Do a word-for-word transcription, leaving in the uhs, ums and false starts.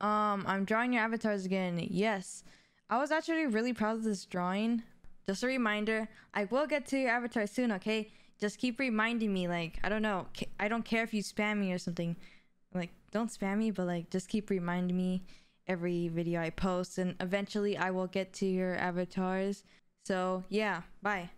Um, I'm drawing your avatars again. Yes. I was actually really proud of this drawing. Just a reminder, I will get to your avatar soon, okay? Just keep reminding me, like, I don't know. I don't care if you spam me or something. Like, don't spam me, but like, just keep reminding me every video I post, and eventually I will get to your avatars. So yeah, bye.